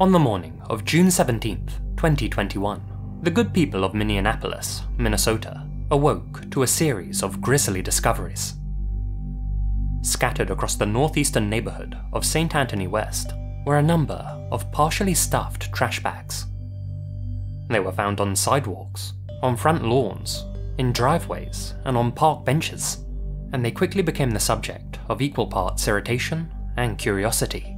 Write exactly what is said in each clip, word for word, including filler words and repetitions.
On the morning of June seventeenth, twenty twenty-one, the good people of Minneapolis, Minnesota, awoke to a series of grisly discoveries. Scattered across the northeastern neighborhood of Saint Anthony West were a number of partially stuffed trash bags. They were found on sidewalks, on front lawns, in driveways, and on park benches, and they quickly became the subject of equal parts irritation and curiosity.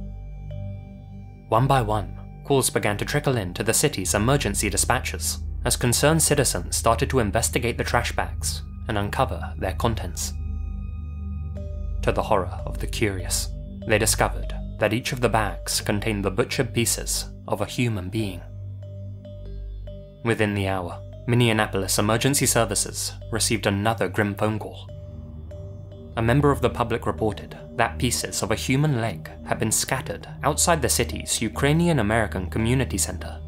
One by one, calls began to trickle in to the city's emergency dispatchers as concerned citizens started to investigate the trash bags and uncover their contents. To the horror of the curious, they discovered that each of the bags contained the butchered pieces of a human being. Within the hour, Minneapolis Emergency Services received another grim phone call. A member of the public reported that pieces of a human leg had been scattered outside the city's Ukrainian American community center.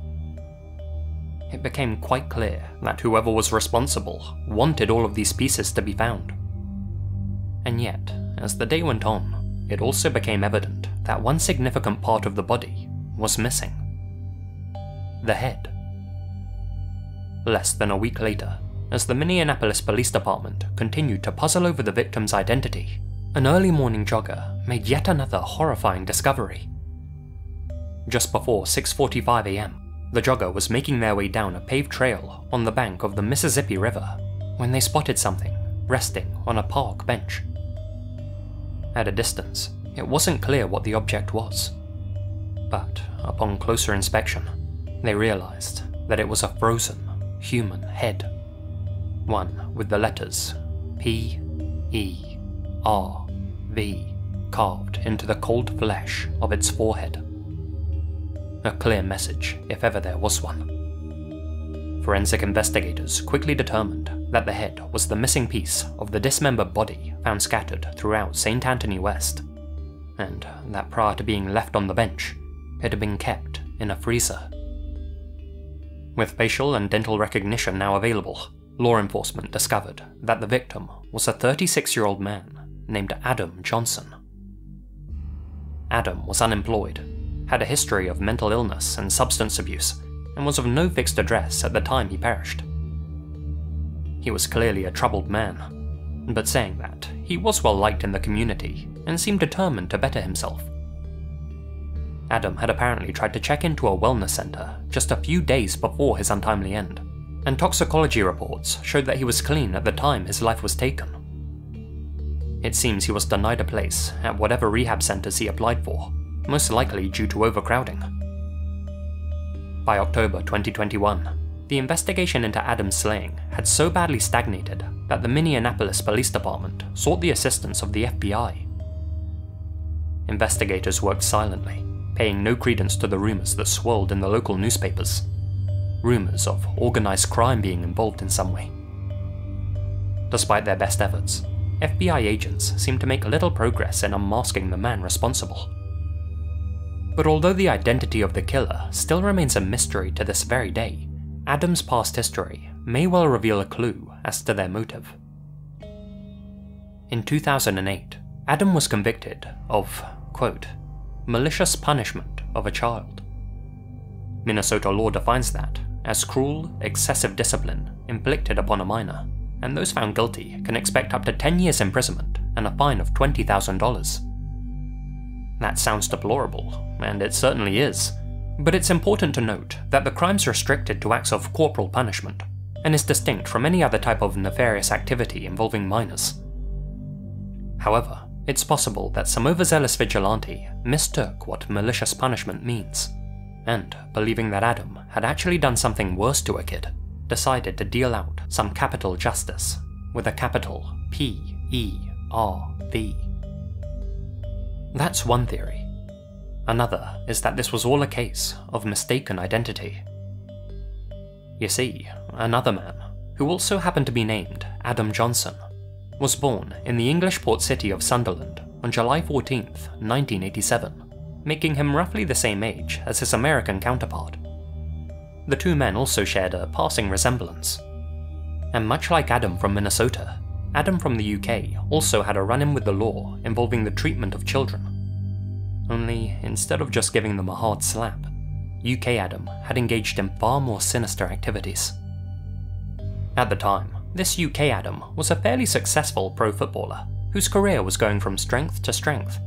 It became quite clear that whoever was responsible wanted all of these pieces to be found. And yet, as the day went on, it also became evident that one significant part of the body was missing. The head. Less than a week later, as the Minneapolis Police Department continued to puzzle over the victim's identity, an early morning jogger made yet another horrifying discovery. Just before six forty-five a m, the jogger was making their way down a paved trail on the bank of the Mississippi River when they spotted something resting on a park bench. At a distance, it wasn't clear what the object was, but upon closer inspection, they realized that it was a frozen human head, one with the letters P E R V carved into the cold flesh of its forehead. A clear message, if ever there was one. Forensic investigators quickly determined that the head was the missing piece of the dismembered body found scattered throughout Saint Anthony West, and that prior to being left on the bench, it had been kept in a freezer. With facial and dental recognition now available, law enforcement discovered that the victim was a thirty-six-year-old man named Adam Johnson. Adam was unemployed, had a history of mental illness and substance abuse, and was of no fixed address at the time he perished. He was clearly a troubled man, but saying that, he was well liked in the community and seemed determined to better himself. Adam had apparently tried to check into a wellness center just a few days before his untimely end, and toxicology reports showed that he was clean at the time his life was taken. It seems he was denied a place at whatever rehab centers he applied for, most likely due to overcrowding. By October twenty twenty-one, the investigation into Adam's slaying had so badly stagnated that the Minneapolis Police Department sought the assistance of the F B I. Investigators worked silently, paying no credence to the rumors that swirled in the local newspapers, rumors of organized crime being involved in some way. Despite their best efforts, F B I agents seemed to make little progress in unmasking the man responsible. But although the identity of the killer still remains a mystery to this very day, Adam's past history may well reveal a clue as to their motive. In two thousand eight, Adam was convicted of, quote, malicious punishment of a child. Minnesota law defines that as cruel, excessive discipline inflicted upon a minor, and those found guilty can expect up to ten years imprisonment and a fine of twenty thousand dollars. That sounds deplorable, and it certainly is, but it's important to note that the crime's restricted to acts of corporal punishment, and is distinct from any other type of nefarious activity involving minors. However, it's possible that some overzealous vigilante mistook what malicious punishment means, and, believing that Adam had actually done something worse to a kid, decided to deal out some capital justice with a capital P E R V. That's one theory. Another is that this was all a case of mistaken identity. You see, another man, who also happened to be named Adam Johnson, was born in the English port city of Sunderland on July fourteenth, nineteen eighty-seven, making him roughly the same age as his American counterpart. The two men also shared a passing resemblance. And much like Adam from Minnesota, Adam from the U K also had a run-in with the law involving the treatment of children. Only, instead of just giving them a hard slap, U K Adam had engaged in far more sinister activities. At the time, this U K Adam was a fairly successful pro footballer whose career was going from strength to strength.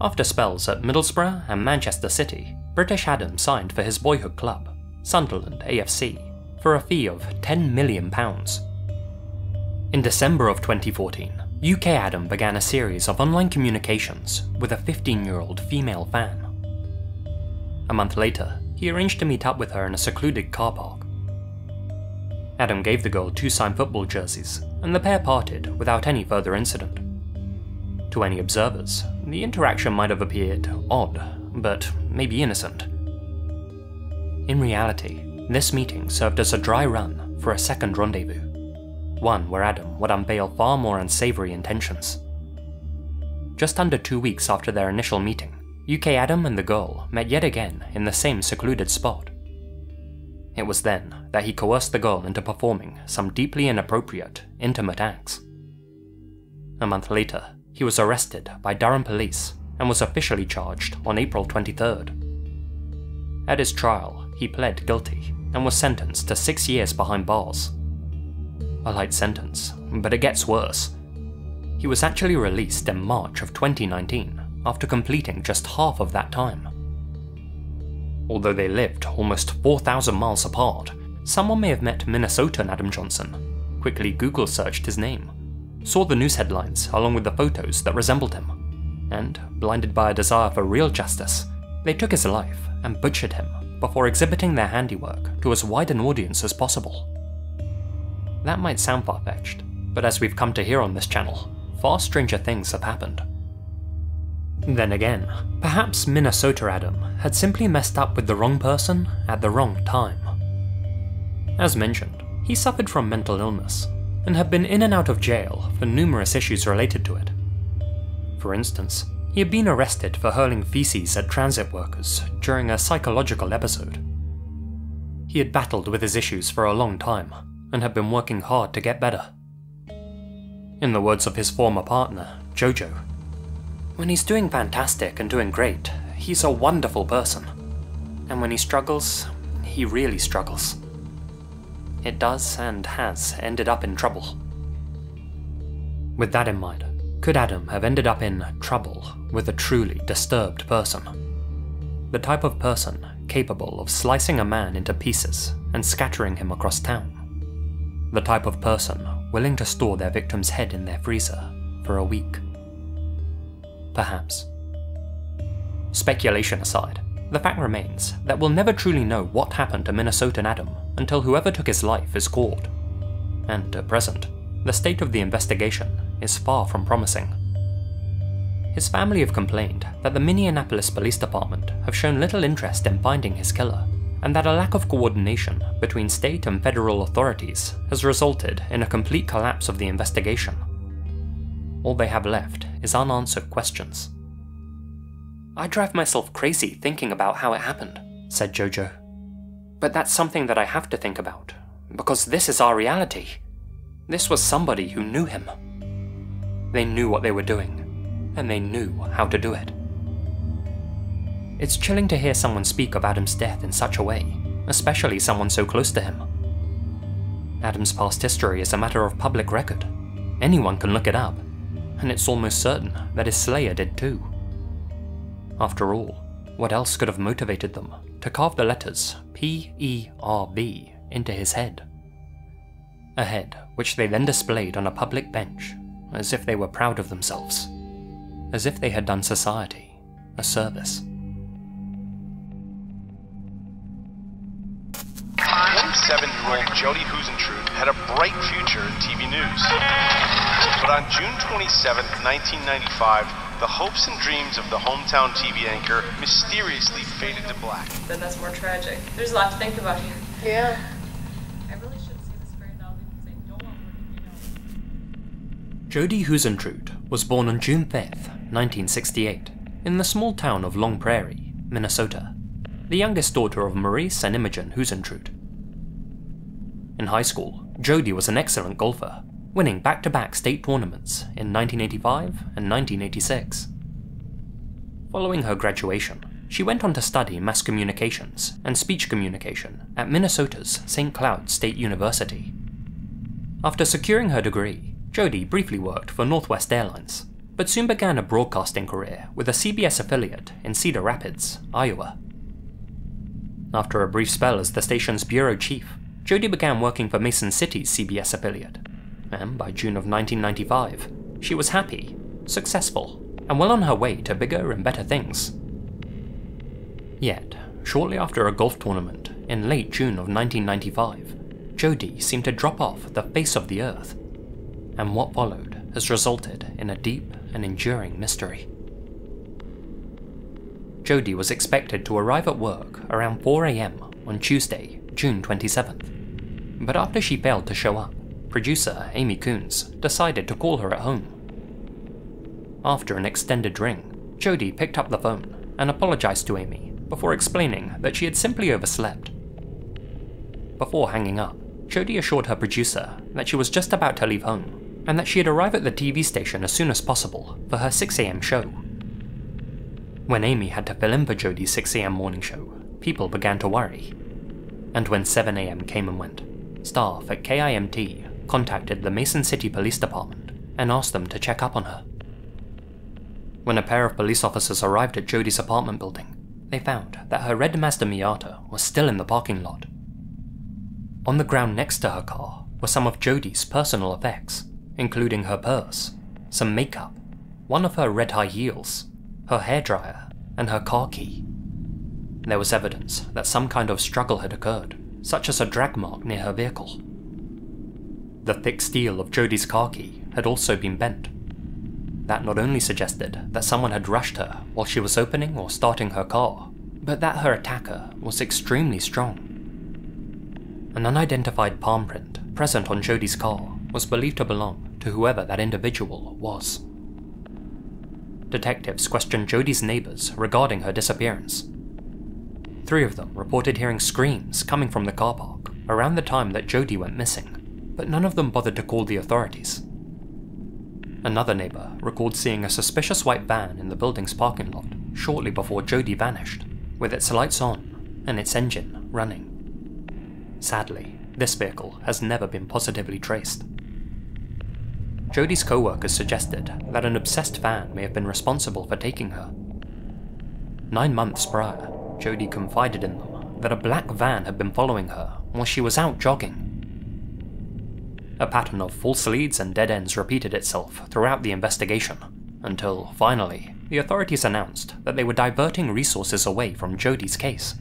After spells at Middlesbrough and Manchester City, British Adam signed for his boyhood club, Sunderland A F C, for a fee of ten million pounds. In December of twenty fourteen, U K Adam began a series of online communications with a fifteen-year-old female fan. A month later, he arranged to meet up with her in a secluded car park. Adam gave the girl two signed football jerseys, and the pair parted without any further incident. To any observers, the interaction might have appeared odd, but maybe innocent. In reality, this meeting served as a dry run for a second rendezvous, one where Adam would unveil far more unsavory intentions. Just under two weeks after their initial meeting, U K Adam and the girl met yet again in the same secluded spot. It was then that he coerced the girl into performing some deeply inappropriate, intimate acts. A month later, he was arrested by Durham police and was officially charged on April twenty-third. At his trial, he pled guilty and was sentenced to six years behind bars. A light sentence, but it gets worse. He was actually released in March of twenty nineteen after completing just half of that time. Although they lived almost four thousand miles apart, someone may have met Minnesotan Adam Johnson, quickly Google searched his name, saw the news headlines along with the photos that resembled him, and, blinded by a desire for real justice, they took his life and butchered him before exhibiting their handiwork to as wide an audience as possible. That might sound far-fetched, but as we've come to hear on this channel, far stranger things have happened. Then again, perhaps Minnesota Adam had simply messed up with the wrong person at the wrong time. As mentioned, he suffered from mental illness and had been in and out of jail for numerous issues related to it. For instance, he had been arrested for hurling feces at transit workers during a psychological episode. He had battled with his issues for a long time and had been working hard to get better. In the words of his former partner, Jojo, "When he's doing fantastic and doing great, he's a wonderful person. And when he struggles, he really struggles. It does and has ended up in trouble." With that in mind, could Adam have ended up in trouble with a truly disturbed person? The type of person capable of slicing a man into pieces and scattering him across town. The type of person willing to store their victim's head in their freezer for a week. Perhaps. Speculation aside, the fact remains that we'll never truly know what happened to Minnesotan Adam until whoever took his life is caught. And at present, the state of the investigation is far from promising. His family have complained that the Minneapolis Police Department have shown little interest in finding his killer, and that a lack of coordination between state and federal authorities has resulted in a complete collapse of the investigation. All they have left is unanswered questions. "I drive myself crazy thinking about how it happened," said Jojo. "But that's something that I have to think about, because this is our reality. This was somebody who knew him. They knew what they were doing, and they knew how to do it." It's chilling to hear someone speak of Adam's death in such a way, especially someone so close to him. Adam's past history is a matter of public record. Anyone can look it up. And it's almost certain that his slayer did too. After all, what else could have motivated them to carve the letters P E R B into his head? A head which they then displayed on a public bench, as if they were proud of themselves, as if they had done society a service. February, Jodi Huisentruit had a bright future in T V news. But on June twenty-seventh, nineteen ninety-five, the hopes and dreams of the hometown T V anchor mysteriously faded to black. Then that's more tragic. There's a lot to think about here. Yeah. I really shouldn't say this very loudly because I don't want to get out. Jodi Huisentruit was born on June fifth, nineteen sixty-eight, in the small town of Long Prairie, Minnesota, the youngest daughter of Maurice and Imogen Huisentruit. In high school, Jodi was an excellent golfer, winning back-to-back state tournaments in nineteen eighty-five and nineteen eighty-six. Following her graduation, She went on to study mass communications and speech communication at Minnesota's Saint Cloud State University. After securing her degree, Jodi briefly worked for Northwest Airlines, but soon began a broadcasting career with a C B S affiliate in Cedar Rapids, Iowa. After a brief spell as the station's bureau chief, Jodi began working for Mason City's C B S affiliate, and by June of nineteen ninety-five, she was happy, successful, and well on her way to bigger and better things. Yet, shortly after a golf tournament in late June of nineteen ninety-five, Jodi seemed to drop off the face of the earth, and what followed has resulted in a deep and enduring mystery. Jodi was expected to arrive at work around four A M on Tuesday, June twenty-seventh, but after she failed to show up, producer Amy Coons decided to call her at home. After an extended ring, Jodi picked up the phone and apologized to Amy before explaining that she had simply overslept. Before hanging up, Jodi assured her producer that she was just about to leave home and that she'd arrive at the T V station as soon as possible for her six A M show. When Amy had to fill in for Jodi's six A M morning show, people began to worry. And when seven A M came and went, staff at K I M T contacted the Mason City Police Department and asked them to check up on her. When a pair of police officers arrived at Jodi's apartment building, they found that her red Mazda Miata was still in the parking lot. On the ground next to her car were some of Jodi's personal effects, including her purse, some makeup, one of her red high heels, her hairdryer, and her car key. There was evidence that some kind of struggle had occurred, such as a drag mark near her vehicle. The thick steel of Jodi's car key had also been bent. That not only suggested that someone had rushed her while she was opening or starting her car, but that her attacker was extremely strong. An unidentified palm print present on Jodi's car was believed to belong to whoever that individual was. Detectives questioned Jodi's neighbors regarding her disappearance. Three of them reported hearing screams coming from the car park around the time that Jodi went missing, but none of them bothered to call the authorities. Another neighbor recalled seeing a suspicious white van in the building's parking lot shortly before Jodi vanished, with its lights on and its engine running. Sadly, this vehicle has never been positively traced. Jodi's co-workers suggested that an obsessed fan may have been responsible for taking her. Nine months prior, Jodi confided in them that a black van had been following her while she was out jogging. A pattern of false leads and dead ends repeated itself throughout the investigation, until, finally, the authorities announced that they were diverting resources away from Jodi's case.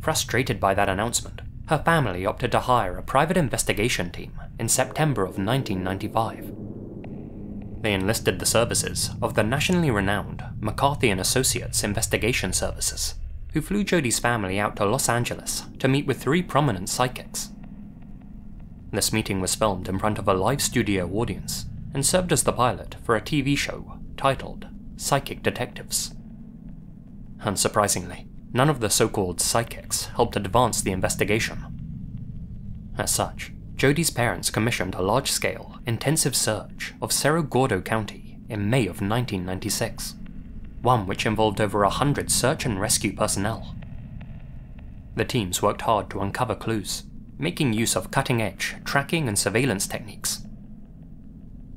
Frustrated by that announcement, her family opted to hire a private investigation team in September of nineteen ninety-five. They enlisted the services of the nationally renowned McCarthy and Associates Investigation Services, who flew Jodi's family out to Los Angeles to meet with three prominent psychics. This meeting was filmed in front of a live studio audience and served as the pilot for a T V show titled Psychic Detectives. Unsurprisingly, none of the so-called psychics helped advance the investigation. As such, Jodi's parents commissioned a large-scale, intensive search of Cerro Gordo County in May of nineteen ninety-six, one which involved over a hundred search and rescue personnel. The teams worked hard to uncover clues, making use of cutting-edge tracking and surveillance techniques.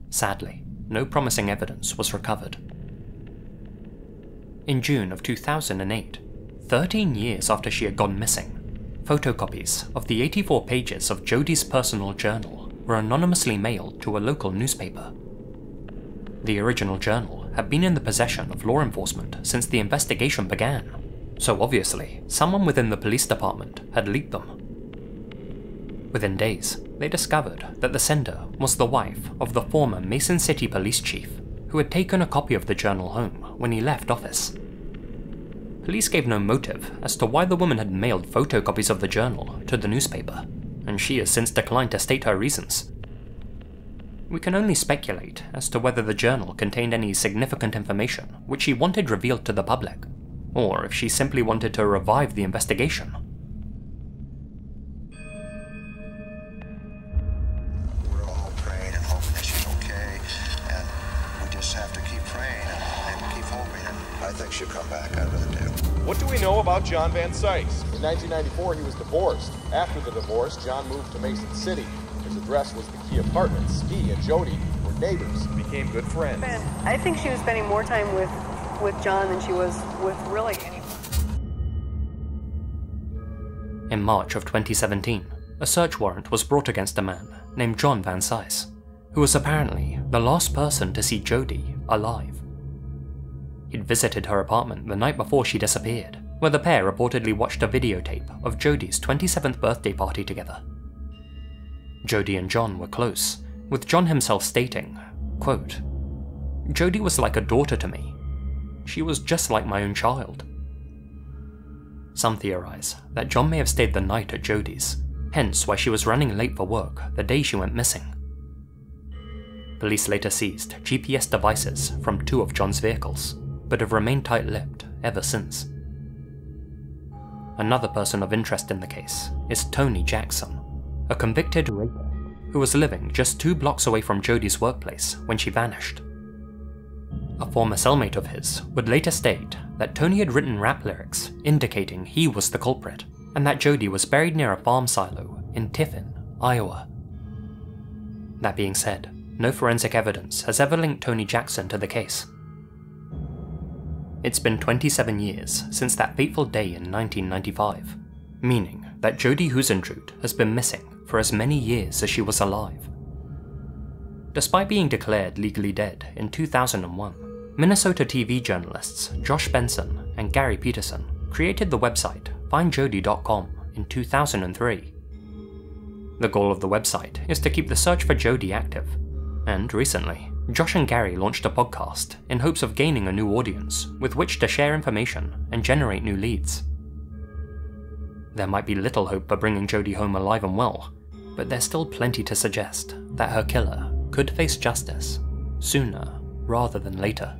Sadly, no promising evidence was recovered. In June of two thousand eight, Thirteen years after she had gone missing, photocopies of the eighty-four pages of Jodi's personal journal were anonymously mailed to a local newspaper. The original journal had been in the possession of law enforcement since the investigation began, so obviously someone within the police department had leaked them. Within days, they discovered that the sender was the wife of the former Mason City police chief, who had taken a copy of the journal home when he left office. Police gave no motive as to why the woman had mailed photocopies of the journal to the newspaper, and she has since declined to state her reasons. We can only speculate as to whether the journal contained any significant information which she wanted revealed to the public, or if she simply wanted to revive the investigation. she'll come back. I really do. What do we know about John Van Sice? In nineteen ninety-four, he was divorced. After the divorce, John moved to Mason City. His address was the Key Apartments. He and Jodi were neighbors, became good friends. And I think she was spending more time with, with John than she was with really anyone. In March of twenty seventeen, a search warrant was brought against a man named John Van Sice, who was apparently the last person to see Jodi alive. He'd visited her apartment the night before she disappeared, where the pair reportedly watched a videotape of Jodi's twenty-seventh birthday party together. Jodi and John were close, with John himself stating, quote, "Jodi was like a daughter to me. She was just like my own child." Some theorize that John may have stayed the night at Jodi's, hence why she was running late for work the day she went missing. Police later seized G P S devices from two of John's vehicles, but have remained tight-lipped ever since. Another person of interest in the case is Tony Jackson, a convicted rapist who was living just two blocks away from Jodi's workplace when she vanished. A former cellmate of his would later state that Tony had written rap lyrics indicating he was the culprit, and that Jodi was buried near a farm silo in Tiffin, Iowa. That being said, no forensic evidence has ever linked Tony Jackson to the case. It's been twenty-seven years since that fateful day in nineteen ninety-five, meaning that Jodi Huisentruit has been missing for as many years as she was alive. Despite being declared legally dead in two thousand one, Minnesota T V journalists Josh Benson and Gary Peterson created the website Find Jodi dot com in two thousand three. The goal of the website is to keep the search for Jodi active, and recently, Josh and Gary launched a podcast in hopes of gaining a new audience with which to share information and generate new leads. There might be little hope for bringing Jodi home alive and well, but there's still plenty to suggest that her killer could face justice sooner rather than later.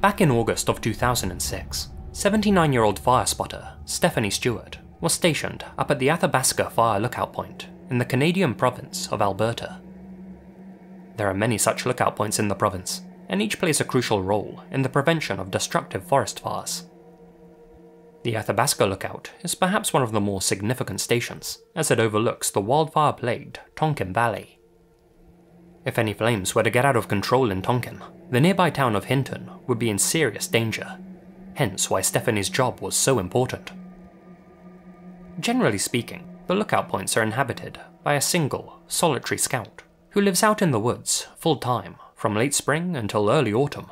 Back in August of two thousand six, seventy-nine-year-old fire spotter Stephanie Stewart was stationed up at the Athabasca Fire Lookout Point in the Canadian province of Alberta. There are many such lookout points in the province, and each plays a crucial role in the prevention of destructive forest fires. The Athabasca Lookout is perhaps one of the more significant stations, as it overlooks the wildfire-plagued Tonkin Valley. If any flames were to get out of control in Tonkin, the nearby town of Hinton would be in serious danger, hence why Stephanie's job was so important. Generally speaking, the lookout points are inhabited by a single, solitary scout who lives out in the woods full-time from late spring until early autumn.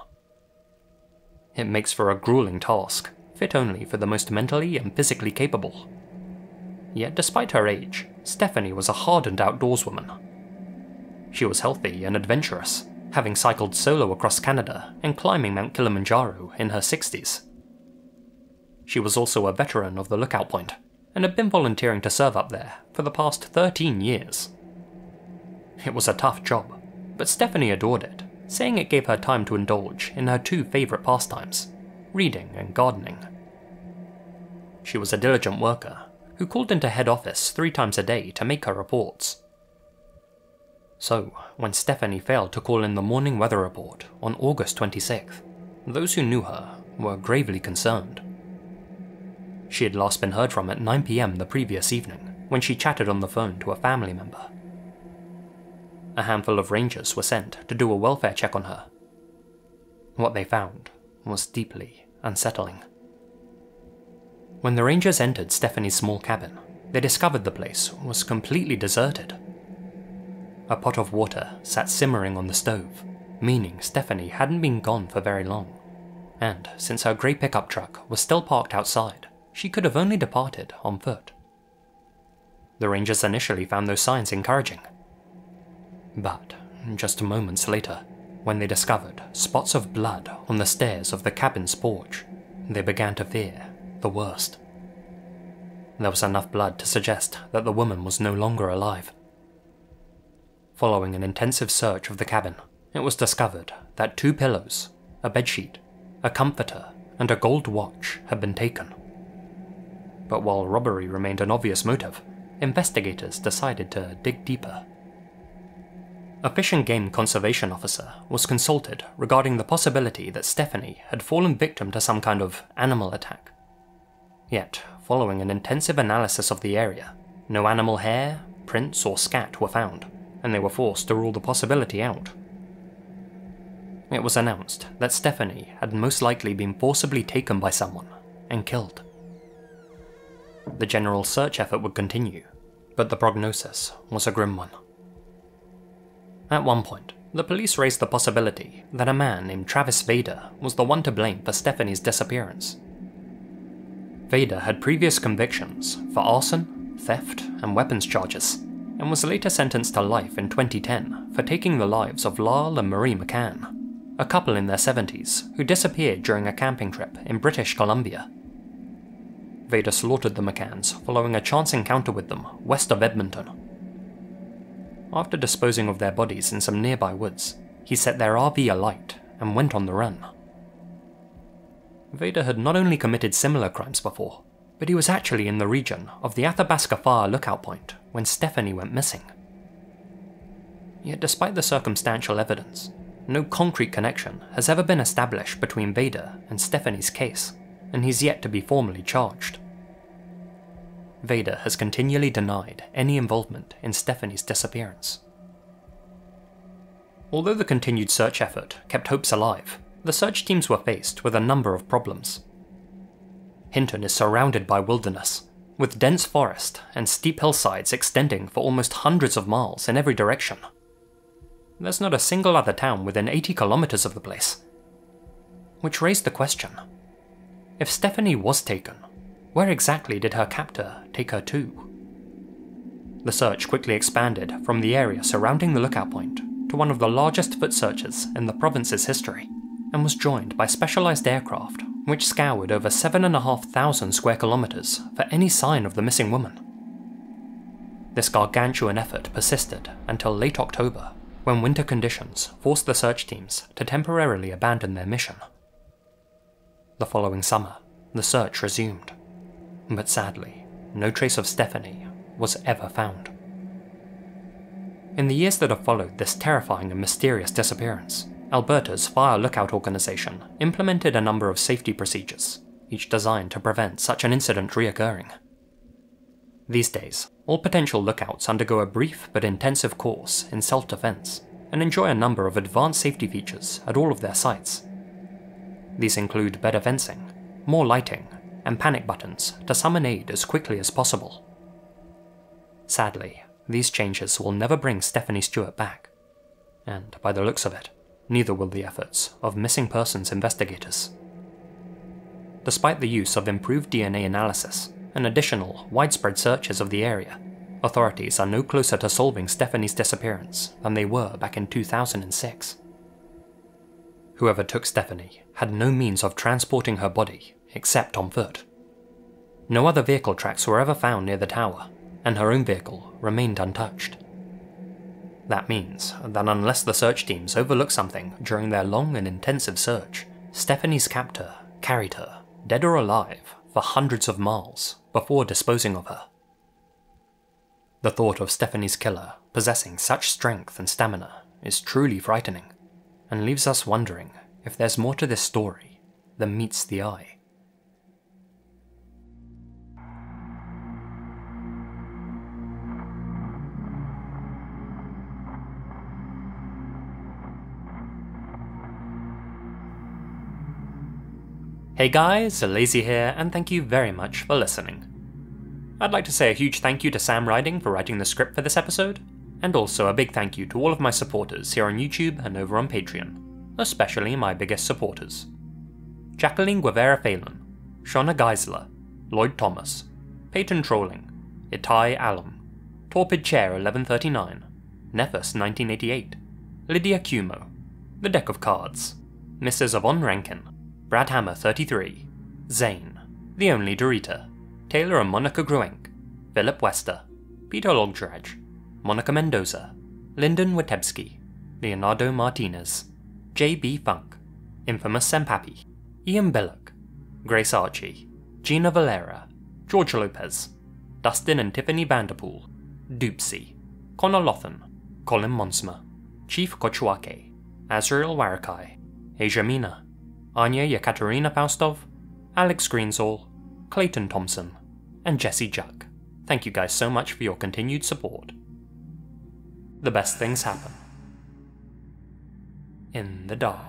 It makes for a grueling task, fit only for the most mentally and physically capable. Yet despite her age, Stephanie was a hardened outdoorswoman. She was healthy and adventurous, having cycled solo across Canada and climbing Mount Kilimanjaro in her sixties. She was also a veteran of the lookout point, and had been volunteering to serve up there for the past thirteen years. It was a tough job, but Stephanie adored it, saying it gave her time to indulge in her two favourite pastimes, reading and gardening. She was a diligent worker, who called into head office three times a day to make her reports. So, when Stephanie failed to call in the morning weather report on August twenty-sixth, those who knew her were gravely concerned. She had last been heard from at nine p m the previous evening, when she chatted on the phone to a family member. A handful of rangers were sent to do a welfare check on her. What they found was deeply unsettling. When the rangers entered Stephanie's small cabin, they discovered the place was completely deserted. A pot of water sat simmering on the stove, meaning Stephanie hadn't been gone for very long, and since her grey pickup truck was still parked outside, she could have only departed on foot. The rangers initially found those signs encouraging. But just moments later, when they discovered spots of blood on the stairs of the cabin's porch, they began to fear the worst. There was enough blood to suggest that the woman was no longer alive. Following an intensive search of the cabin, it was discovered that two pillows, a bedsheet, a comforter, and a gold watch had been taken. But while robbery remained an obvious motive, investigators decided to dig deeper. A fish and game conservation officer was consulted regarding the possibility that Stephanie had fallen victim to some kind of animal attack. Yet, following an intensive analysis of the area, no animal hair, prints or scat were found, and they were forced to rule the possibility out. It was announced that Stephanie had most likely been forcibly taken by someone and killed. The general search effort would continue, but the prognosis was a grim one. At one point, the police raised the possibility that a man named Travis Vader was the one to blame for Stephanie's disappearance. Vader had previous convictions for arson, theft, and weapons charges, and was later sentenced to life in twenty ten for taking the lives of Lyle and Marie McCann, a couple in their seventies who disappeared during a camping trip in British Columbia. Vader slaughtered the McCanns following a chance encounter with them west of Edmonton. After disposing of their bodies in some nearby woods, he set their R V alight and went on the run. Vader had not only committed similar crimes before, but he was actually in the region of the Athabasca Fire Lookout Point when Stephanie went missing. Yet despite the circumstantial evidence, no concrete connection has ever been established between Vader and Stephanie's case, and he's yet to be formally charged. Vader has continually denied any involvement in Stephanie's disappearance. Although the continued search effort kept hopes alive, the search teams were faced with a number of problems. Hinton is surrounded by wilderness, with dense forest and steep hillsides extending for almost hundreds of miles in every direction. There's not a single other town within eighty kilometers of the place. Which raised the question, if Stephanie was taken, where exactly did her captor take her to? The search quickly expanded from the area surrounding the lookout point to one of the largest foot searches in the province's history, and was joined by specialized aircraft which scoured over seven thousand five hundred square kilometers for any sign of the missing woman. This gargantuan effort persisted until late October, when winter conditions forced the search teams to temporarily abandon their mission. The following summer, the search resumed. But sadly, no trace of Stephanie was ever found. In the years that have followed this terrifying and mysterious disappearance, Alberta's Fire Lookout Organization implemented a number of safety procedures, each designed to prevent such an incident reoccurring. These days, all potential lookouts undergo a brief but intensive course in self-defense, and enjoy a number of advanced safety features at all of their sites. These include better fencing, more lighting, and panic buttons to summon aid as quickly as possible. Sadly, these changes will never bring Stephanie Stewart back, and by the looks of it, neither will the efforts of missing persons investigators. Despite the use of improved D N A analysis and additional, widespread searches of the area, authorities are no closer to solving Stephanie's disappearance than they were back in two thousand six. Whoever took Stephanie had no means of transporting her body except on foot. No other vehicle tracks were ever found near the tower, and her own vehicle remained untouched. That means that unless the search teams overlook something during their long and intensive search, Stephanie's captor carried her, dead or alive, for hundreds of miles before disposing of her. The thought of Stephanie's killer possessing such strength and stamina is truly frightening, and leaves us wondering if there's more to this story than meets the eye. Hey guys, Lazy here, and thank you very much for listening. I'd like to say a huge thank you to Sam Riding for writing the script for this episode, and also a big thank you to all of my supporters here on YouTube and over on Patreon, especially my biggest supporters. Jacqueline Guevara Phelan, Shauna Geisler, Lloyd Thomas, Peyton Trolling, Itai Alum, Torpid Chair eleven thirty-nine, Nephus nineteen eighty-eight, Lydia Cumo, The Deck of Cards, Missus Yvonne Rankin, Brad Hammer thirty-three, Zane, The Only Dorita, Taylor and Monica Gruenk, Philip Wester, Peter Logdrage, Monica Mendoza, Lyndon Witebski, Leonardo Martinez, J B Funk, Infamous Sempapi, Ian Billock, Grace Archie, Gina Valera, George Lopez, Dustin and Tiffany Vanderpool, Doopsy, Connor Lothan, Colin Monsma, Chief Kochuake, Azrael Warakai, Asia Mina, Anya Yekaterina Faustov, Alex Greensall, Clayton Thompson, and Jesse Juck. Thank you guys so much for your continued support. The best things happen in the dark.